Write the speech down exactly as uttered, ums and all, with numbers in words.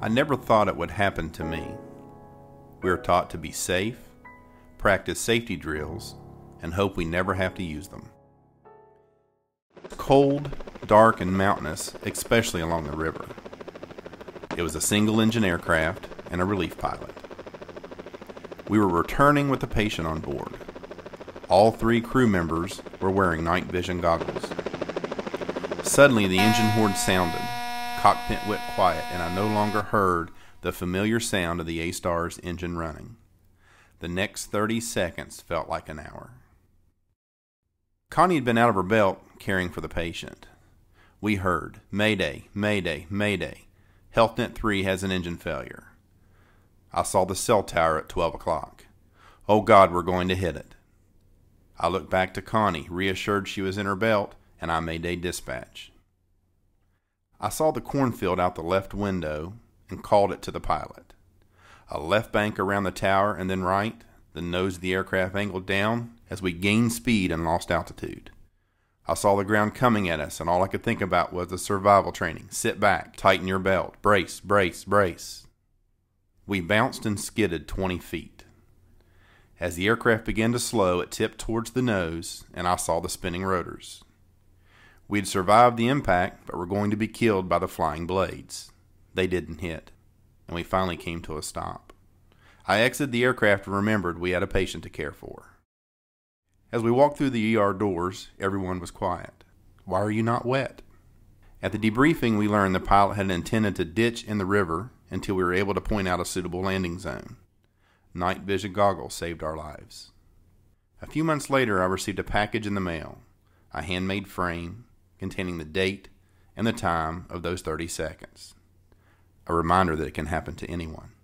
I never thought it would happen to me. We are taught to be safe, practice safety drills, and hope we never have to use them. Cold, dark, and mountainous, especially along the river. It was a single-engine aircraft and a relief pilot. We were returning with a patient on board. All three crew members were wearing night vision goggles. Suddenly the engine horn sounded. Cockpit went quiet and I no longer heard the familiar sound of the A-Star's engine running. The next thirty seconds felt like an hour. Connie had been out of her belt caring for the patient. We heard, "Mayday, Mayday, Mayday. HealthNet three has an engine failure." I saw the cell tower at twelve o'clock. Oh God, we're going to hit it. I looked back to Connie, reassured she was in her belt, and I made a dispatch. I saw the cornfield out the left window and called it to the pilot. A left bank around the tower and then right, the nose of the aircraft angled down as we gained speed and lost altitude. I saw the ground coming at us, and all I could think about was the survival training. Sit back, tighten your belt, brace, brace, brace. We bounced and skidded twenty feet. As the aircraft began to slow, it tipped towards the nose, and I saw the spinning rotors. We had survived the impact, but were going to be killed by the flying blades. They didn't hit, and we finally came to a stop. I exited the aircraft and remembered we had a patient to care for. As we walked through the E R doors, everyone was quiet. "Why are you not wet?" At the debriefing, we learned the pilot had intended to ditch in the river until we were able to point out a suitable landing zone. Night vision goggles saved our lives. A few months later, I received a package in the mail, a handmade frame containing the date and the time of those thirty seconds. A reminder that it can happen to anyone.